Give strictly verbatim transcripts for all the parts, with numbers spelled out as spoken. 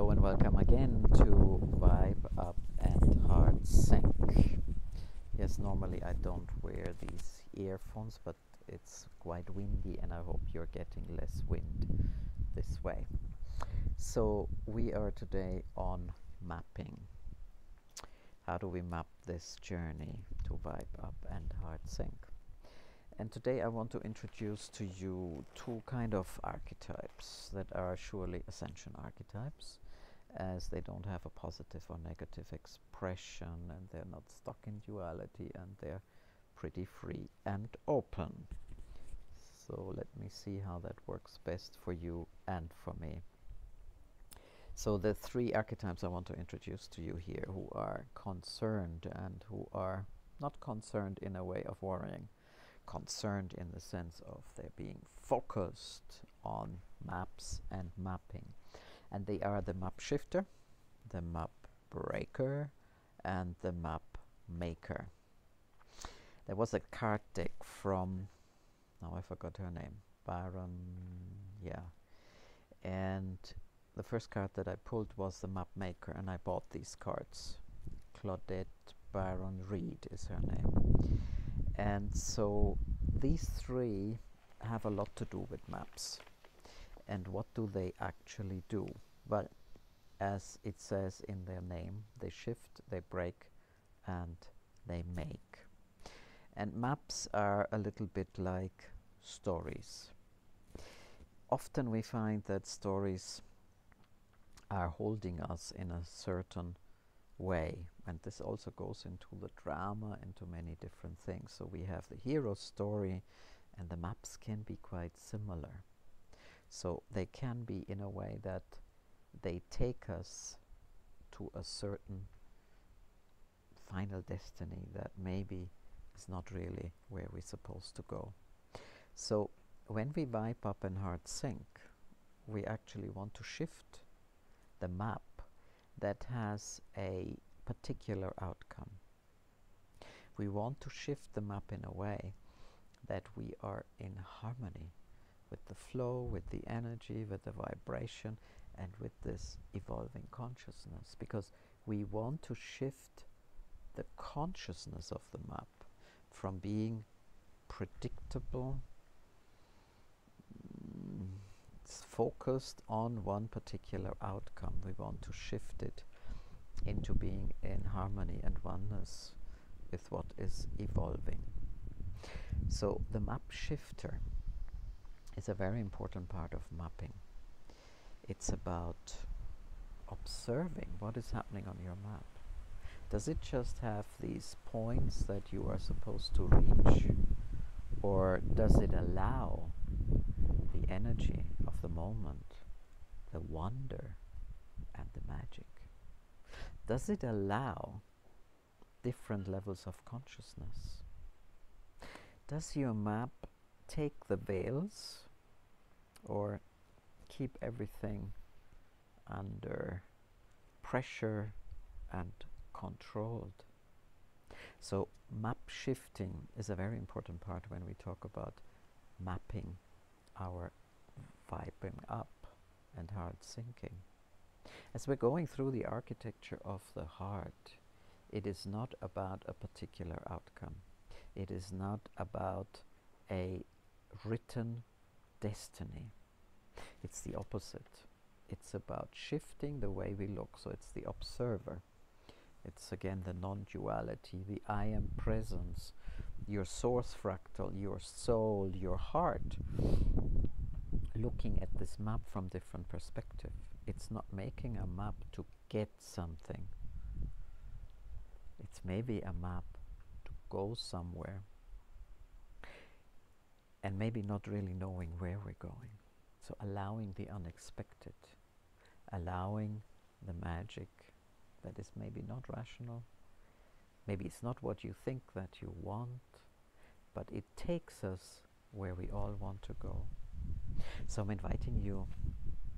Hello and welcome again to Vibe Up and Heart Sync. Yes, normally I don't wear these earphones, but it's quite windy and I hope you're getting less wind this way. So we are today on mapping. How do we map this journey to Vibe Up and Heart Sync? And today I want to introduce to you two kind of archetypes that are surely ascension archetypes, as they don't have a positive or negative expression and they're not stuck in duality and they're pretty free and open. So let me see how that works best for you and for me. So the three archetypes I want to introduce to you here who are concerned and who are not concerned in a way of worrying. Concerned in the sense of they're being focused on maps and mapping. And they are the Mapshifter, the Mapbreaker, and the Mapmaker. There was a card deck from, now I forgot her name, Byron, yeah. And the first card that I pulled was the Mapmaker, and I bought these cards. Claudette Byron-Reed is her name. And so these three have a lot to do with maps. And what do they actually do? Well, as it says in their name, they shift, they break, and they make. And maps are a little bit like stories. Often we find that stories are holding us in a certain way, and this also goes into the drama, into many different things. So we have the hero story, and the maps can be quite similar. So they can be in a way that they take us to a certain final destiny that maybe is not really where we're supposed to go. So when we vibe up and heart sync, we actually want to shift the map that has a particular outcome. We want to shift the map in a way that we are in harmony with the flow, with the energy, with the vibration, and with this evolving consciousness, because we want to shift the consciousness of the map from being predictable, mm, focused on one particular outcome. We want to shift it into being in harmony and oneness with what is evolving. So the map shifter is a very important part of mapping. It's about observing what is happening on your map. Does it just have these points that you are supposed to reach, or does it allow the energy of the moment, the wonder and the magic? Does it allow different levels of consciousness? Does your map take the veils or keep everything under pressure and controlled? So map shifting is a very important part when we talk about mapping our vibing up and heart sinking. As we're going through the architecture of the heart, it is not about a particular outcome. It is not about a written destiny. It's the opposite. It's about shifting the way we look. So it's the observer. It's again the non-duality, the I am presence, your source fractal, your soul, your heart, looking at this map from different perspective. It's not making a map to get something. It's maybe a map to go somewhere, and maybe not really knowing where we're going. So allowing the unexpected, allowing the magic that is maybe not rational. Maybe it's not what you think that you want, but it takes us where we all want to go. So I'm inviting you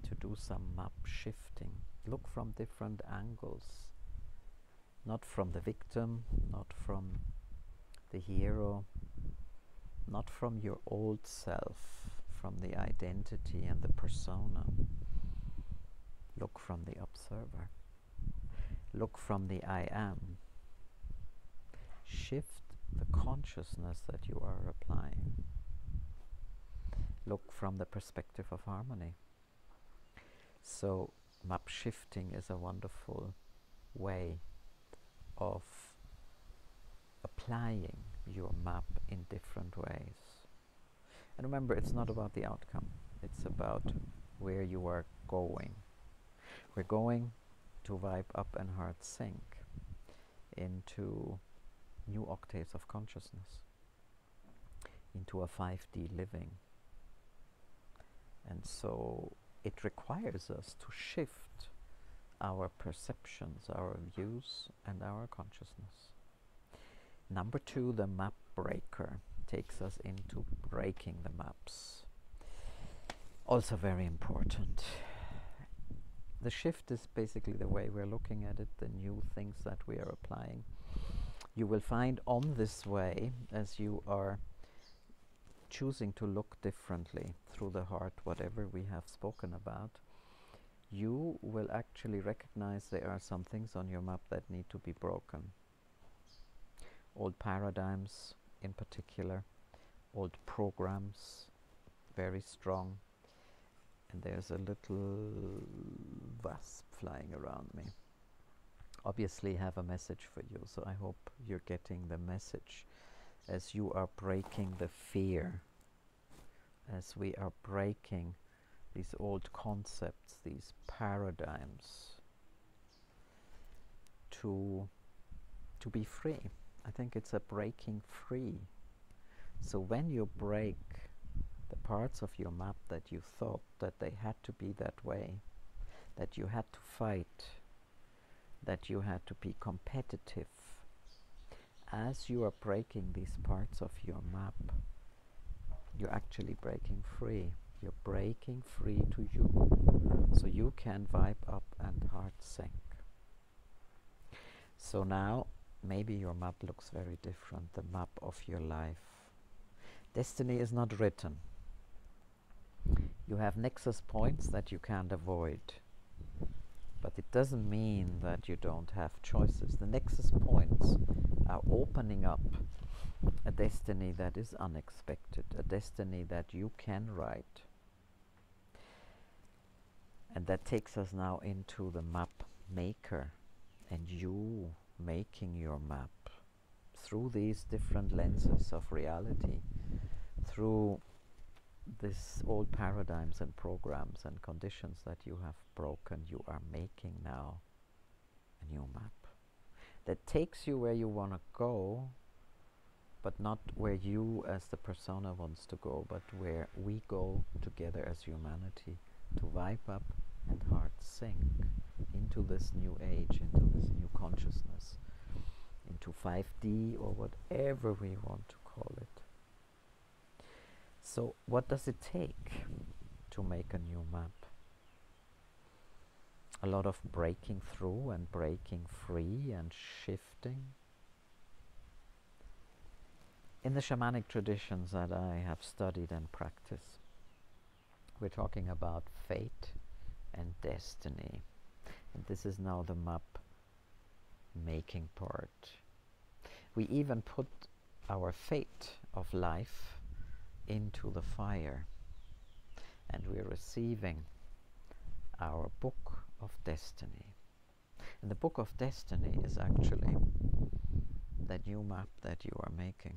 to do some map shifting. Look from different angles, not from the victim, not from the hero, not from your old self, from the identity and the persona. Look from the observer. Look from the I am. Shift the consciousness that you are applying. Look from the perspective of harmony. So map shifting is a wonderful way of applying your map in different ways. And remember, it's not about the outcome, it's about where you are going. We're going to Vibe Up and Heart Sync into new octaves of consciousness, into a five D living. And so it requires us to shift our perceptions, our views, and our consciousness. Number two, the Mapbreaker takes us into breaking the maps. Also very important. The shift is basically the way we're looking at it, the new things that we are applying. You will find on this way, as you are choosing to look differently through the heart, whatever we have spoken about, you will actually recognize there are some things on your map that need to be broken. Old paradigms in particular, old programs, very strong. And there's a little wasp flying around me. Obviously have a message for you, so I hope you're getting the message. As you are breaking the fear, as we are breaking these old concepts, these paradigms, to, to be free. I think it's a breaking free. So when you break the parts of your map that you thought that they had to be that way, that you had to fight, that you had to be competitive, as you are breaking these parts of your map, you're actually breaking free. You're breaking free to you. So you can vibe up and heart sync. So now, maybe your map looks very different, the map of your life. Destiny is not written. You have nexus points that you can't avoid. But it doesn't mean that you don't have choices. The nexus points are opening up a destiny that is unexpected, a destiny that you can write. And that takes us now into the map maker, and you making your map through these different lenses of reality, through this old paradigms and programs and conditions that you have broken. You are making now a new map that takes you where you want to go, but not where you as the persona wants to go, but where we go together as humanity to vibe up and heart sync into this new age, into this new consciousness, into five D or whatever we want to call it. So what does it take to make a new map? A lot of breaking through and breaking free and shifting. In the shamanic traditions that I have studied and practiced, we're talking about fate and destiny. And this is now the map making part. We even put our fate of life into the fire, and we're receiving our book of destiny. And the book of destiny is actually the new map that you are making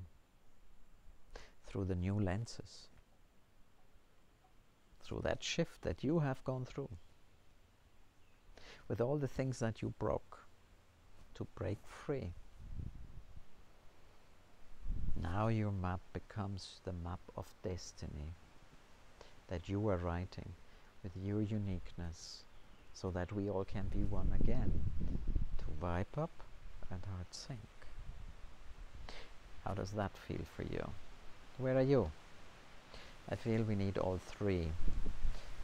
through the new lenses, through that shift that you have gone through, with all the things that you broke to break free. Now your map becomes the map of destiny that you are writing with your uniqueness, so that we all can be one again, to vibe up and heart sync. How does that feel for you? Where are you? I feel we need all three.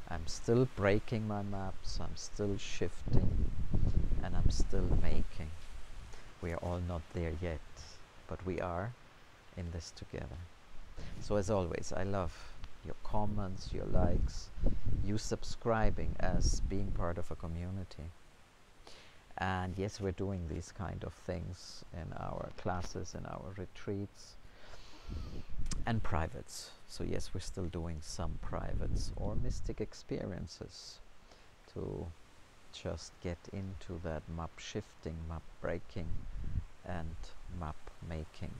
I'm still breaking my maps, I'm still shifting, and I'm still making. We are all not there yet, but we are in this together. So as always, I love your comments, your likes, you subscribing as being part of a community. And yes, we're doing these kind of things in our classes, in our retreats and privates. So yes, we're still doing some privates or mystic experiences to just get into that map shifting, map breaking and map making.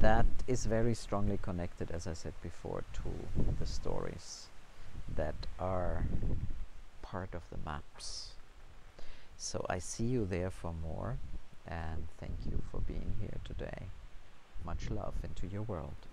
That is very strongly connected, as I said before, to the stories that are part of the maps. So I see you there for more, and thank you for being here today. Much love into your world.